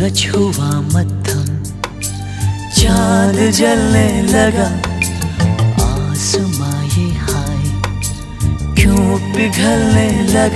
सूरज हुआ मध्यम, चांद जलने लगा, आसमां ये हाय क्यों पिघलने लगा।